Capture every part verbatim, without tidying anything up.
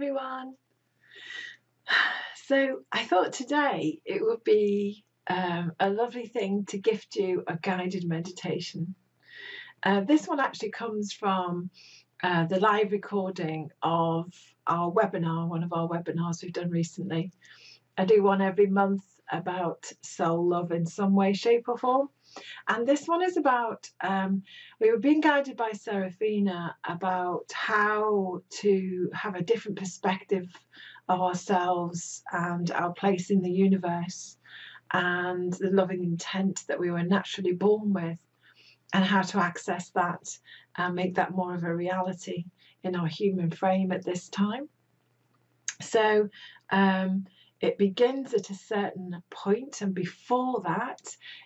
everyone. So I thought today it would be um, a lovely thing to gift you a guided meditation. Uh, this one actually comes from uh, the live recording of our webinar, one of our webinars we've done recently. I do one every month about soul love in some way, shape or form. And this one is about, um, we were being guided by Seraphina about how to have a different perspective of ourselves and our place in the universe and the loving intent that we were naturally born with and how to access that and make that more of a reality in our human frame at this time. So um, it begins at a certain point, and before that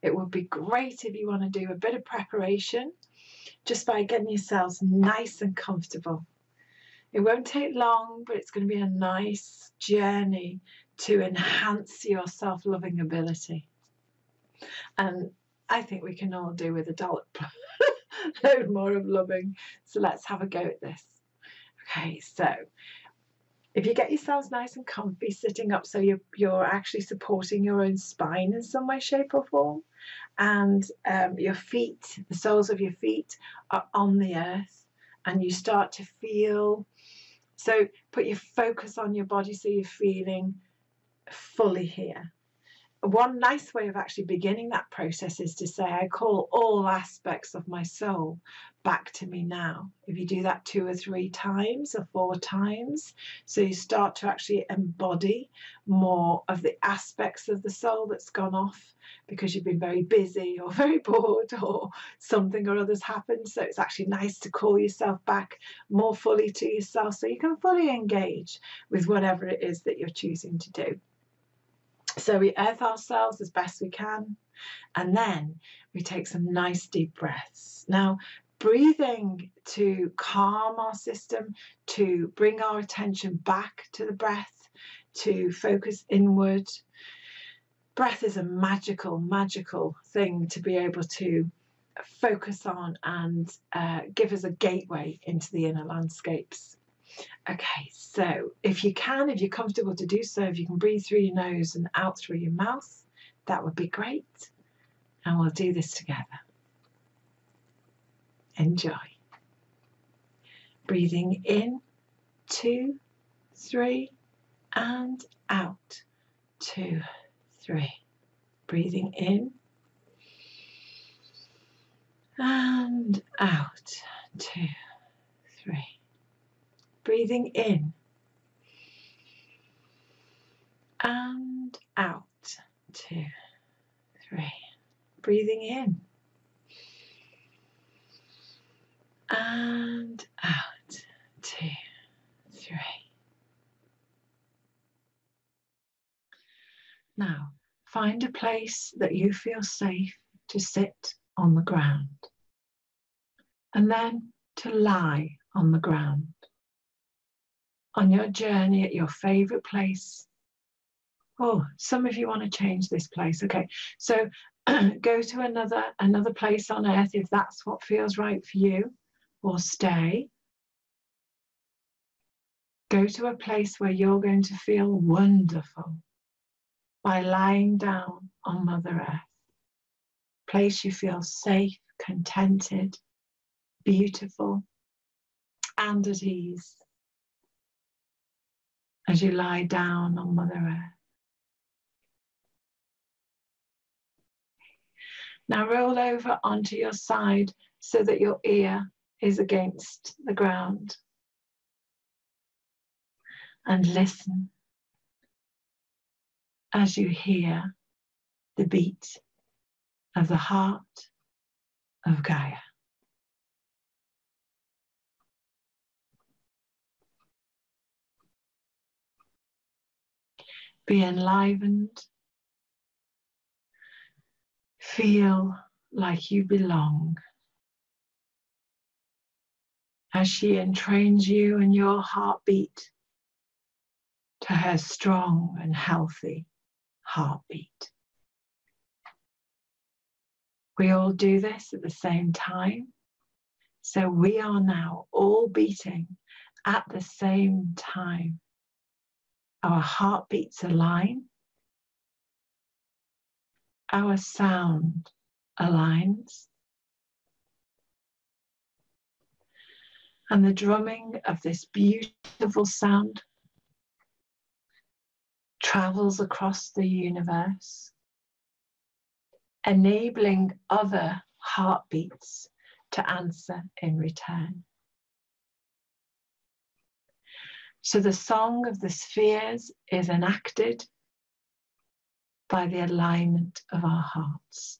it would be great if you want to do a bit of preparation just by getting yourselves nice and comfortable. It won't take long, but it's going to be a nice journey to enhance your self-loving ability. And I think we can all do with a dollop load more of loving. So let's have a go at this. Okay, so if you get yourselves nice and comfy sitting up, so you're, you're actually supporting your own spine in some way, shape or form, and um, your feet, the soles of your feet are on the earth, and you start to feel, so put your focus on your body so you're feeling fully here. One nice way of actually beginning that process is to say, I call all aspects of my soul back to me now. If you do that two or three times or four times, so you start to actually embody more of the aspects of the soul that's gone off because you've been very busy or very bored or something or other's happened. So it's actually nice to call yourself back more fully to yourself so you can fully engage with whatever it is that you're choosing to do. So we earth ourselves as best we can, and then we take some nice deep breaths. Now, breathing to calm our system, to bring our attention back to the breath, to focus inward. Breath is a magical, magical thing to be able to focus on and uh, give us a gateway into the inner landscapes. Okay, so if you can, if you're comfortable to do so, if you can breathe through your nose and out through your mouth, that would be great. And we'll do this together. Enjoy. Breathing in, two, three, and out, two, three. Breathing in, and out, two, three. Breathing in and out, two, three. Breathing in and out, two, three. Now, find a place that you feel safe to sit on the ground and then to lie on the ground. On your journey at your favorite place. Oh, some of you want to change this place. Okay, so go to another another place on earth if that's what feels right for you, or stay. Go to a place where you're going to feel wonderful by lying down on Mother Earth. A place you feel safe, contented, beautiful, and at ease. As you lie down on Mother Earth. Now roll over onto your side so that your ear is against the ground. And listen as you hear the beat of the heart of Gaia. Be enlivened, feel like you belong as she entrains you and your heartbeat to her strong and healthy heartbeat. We all do this at the same time, so we are now all beating at the same time. Our heartbeats align, our sound aligns, and the drumming of this beautiful sound travels across the universe, enabling other heartbeats to answer in return. So the song of the spheres is enacted by the alignment of our hearts.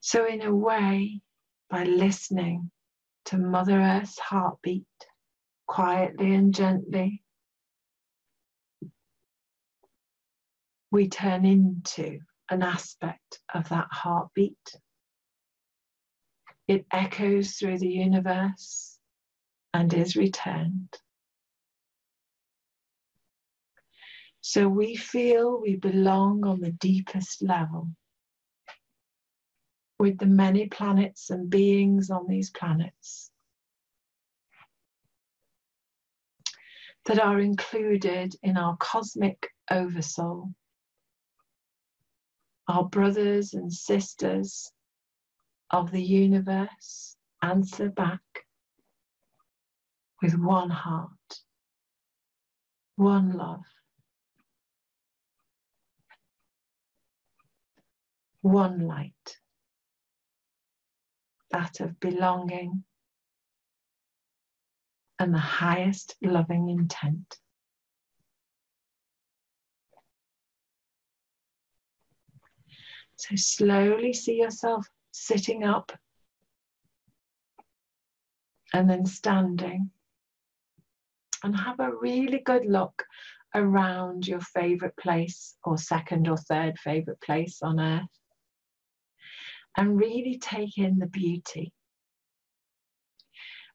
So in a way, by listening to Mother Earth's heartbeat, quietly and gently, we turn into an aspect of that heartbeat. It echoes through the universe and is returned. So we feel we belong on the deepest level with the many planets and beings on these planets that are included in our cosmic oversoul, our brothers and sisters of the universe. Answer back with one heart, one love, one light, that of belonging and the highest loving intent. So slowly see yourself sitting up and then standing, and have a really good look around your favourite place or second or third favourite place on earth, and really take in the beauty.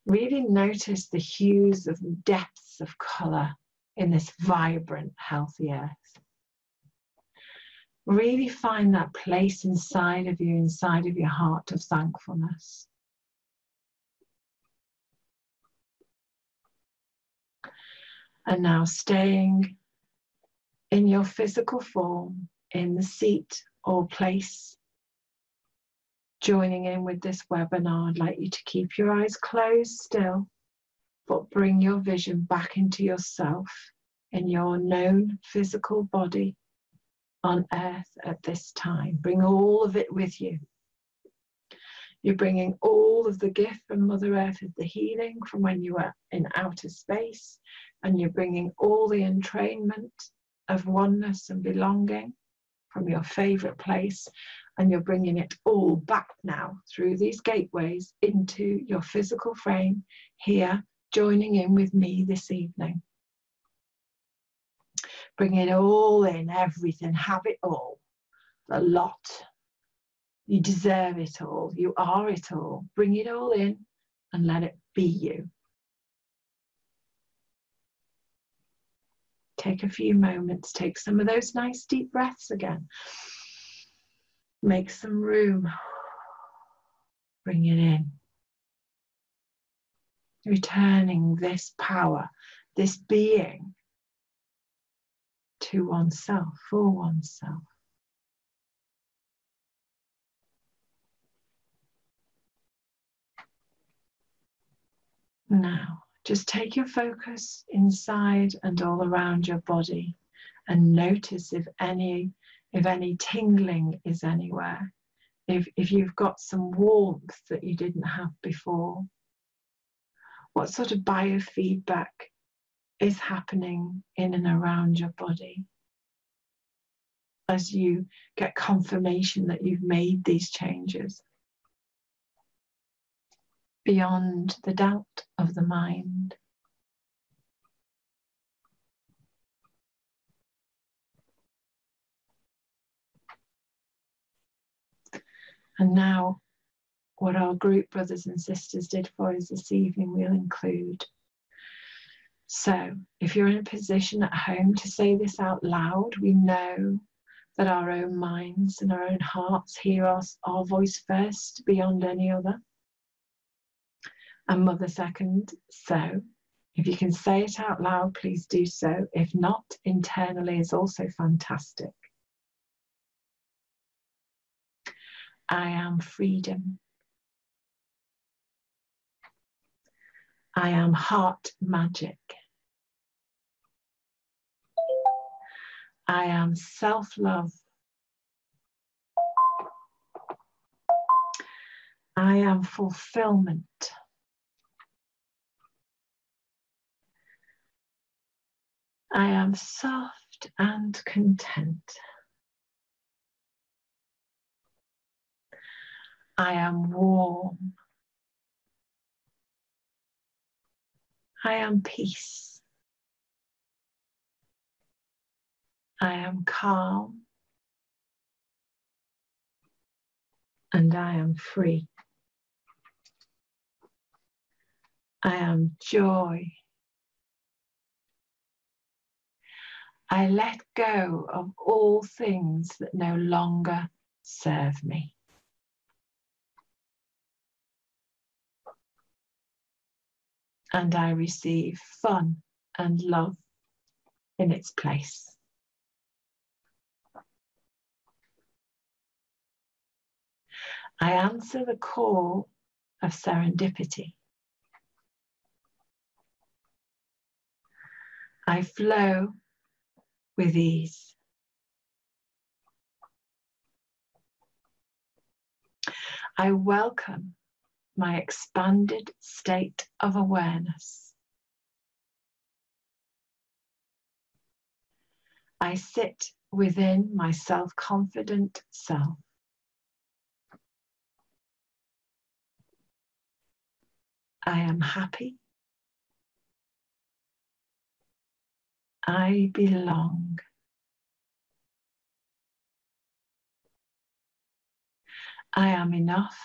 Really notice the hues of depths of colour in this vibrant, healthy earth. Really find that place inside of you, inside of your heart, of thankfulness. And now staying in your physical form, in the seat or place, joining in with this webinar, I'd like you to keep your eyes closed still, but bring your vision back into yourself, in your known physical body on earth at this time. Bring all of it with you. You're bringing all of the gift from Mother Earth of the healing from when you were in outer space, and you're bringing all the entrainment of oneness and belonging from your favourite place, and you're bringing it all back now through these gateways into your physical frame here, joining in with me this evening. Bring it all in, everything, have it all, the lot. You deserve it all, you are it all. Bring it all in and let it be you. Take a few moments, take some of those nice deep breaths again. Make some room. Bring it in. Returning this power, this being to oneself, for oneself. Now, just take your focus inside and all around your body, and notice if any if any tingling is anywhere, if, if you've got some warmth that you didn't have before, what sort of biofeedback is happening in and around your body as you get confirmation that you've made these changes beyond the doubt of the mind. And now, what our group brothers and sisters did for us this evening, we'll include. So, if you're in a position at home to say this out loud, we know that our own minds and our own hearts hear us, our voice first, beyond any other. and mother second. So if you can say it out loud, please do so. If not, internally is also fantastic. I am freedom. I am heart magic. I am self-love. I am fulfillment. I am soft and content. I am warm. I am peace. I am calm. And I am free. I am joy. I let go of all things that no longer serve me. And I receive fun and love in its place. I answer the call of serendipity. I flow with ease. I welcome my expanded state of awareness. I sit within my self-confident self. I am happy. I belong. I am enough.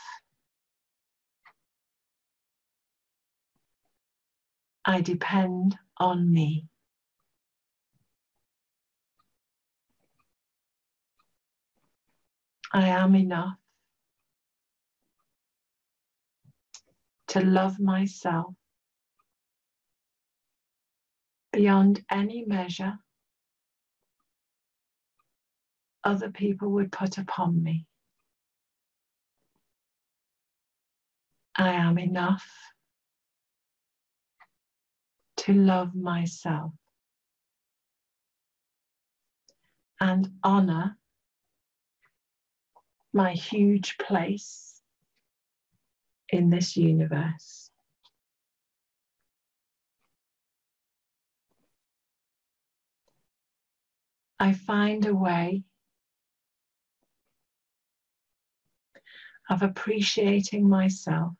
I depend on me. I am enough to love myself beyond any measure other people would put upon me. I am enough to love myself and honor my huge place in this universe. I find a way of appreciating myself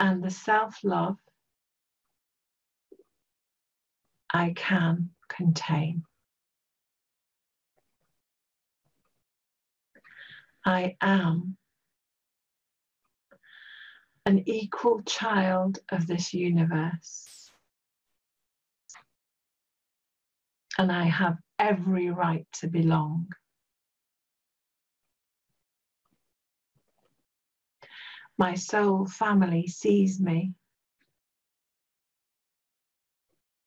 and the self-love I can contain. I am an equal child of this universe, and I have every right to belong. My soul family sees me,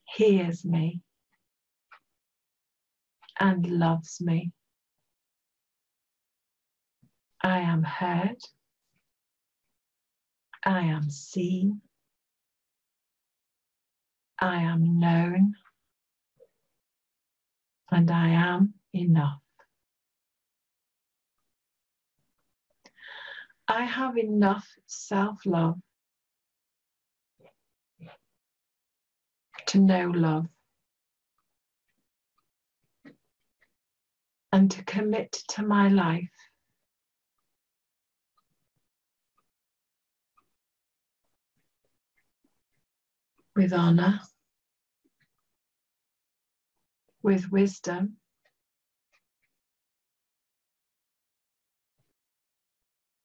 hears me, and loves me. I am heard. I am seen. I am known. And I am enough. I have enough self-love to know love and to commit to my life with honor, with wisdom,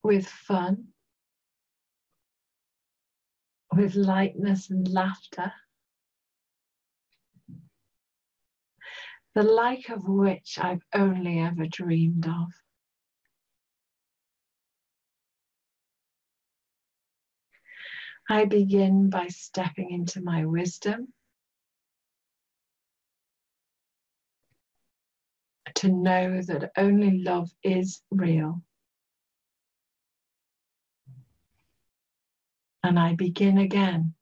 with fun, with lightness and laughter, the like of which I've only ever dreamed of. I begin by stepping into my wisdom, to know that only love is real. And I begin again.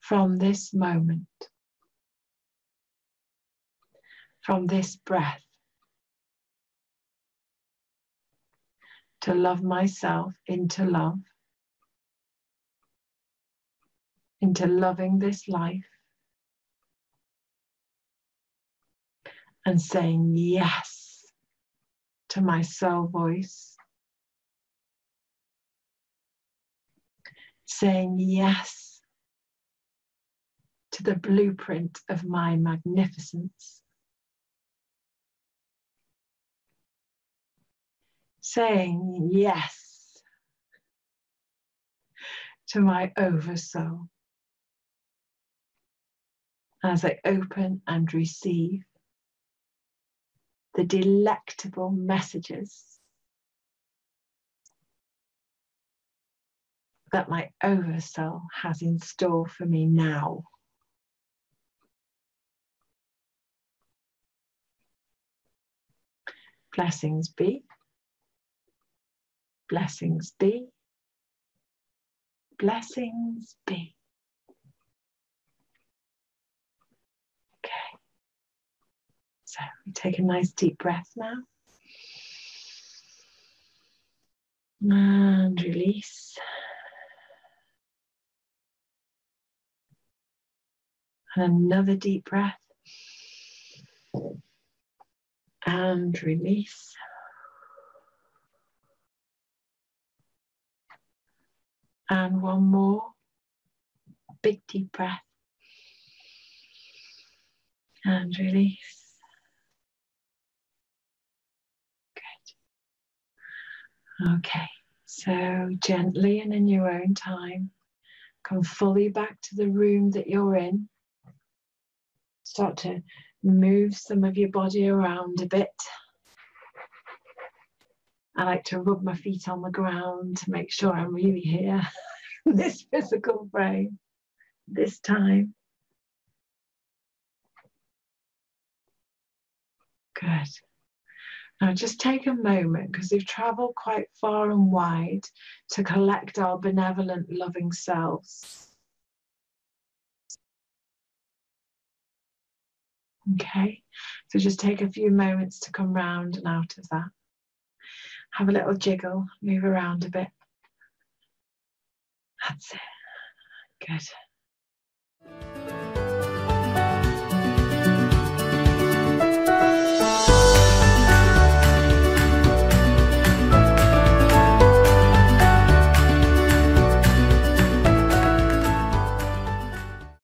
From this moment, from this breath, to love myself into love, into loving this life, and saying yes to my soul voice, saying yes to the blueprint of my magnificence, saying yes to my oversoul as I open and receive the delectable messages that my oversoul has in store for me now. Blessings be. Blessings be. Blessings be. Okay. So we take a nice deep breath now. And release. And another deep breath. And release. And one more big deep breath. And release. Good. Okay, so gently and in your own time, come fully back to the room that you're in. Start to move some of your body around a bit. I like to rub my feet on the ground to make sure I'm really here in this physical frame this time. Good. Now just take a moment, because we've traveled quite far and wide to collect our benevolent, loving selves. Okay, so just take a few moments to come round and out of that. Have a little jiggle, move around a bit. That's it. Good.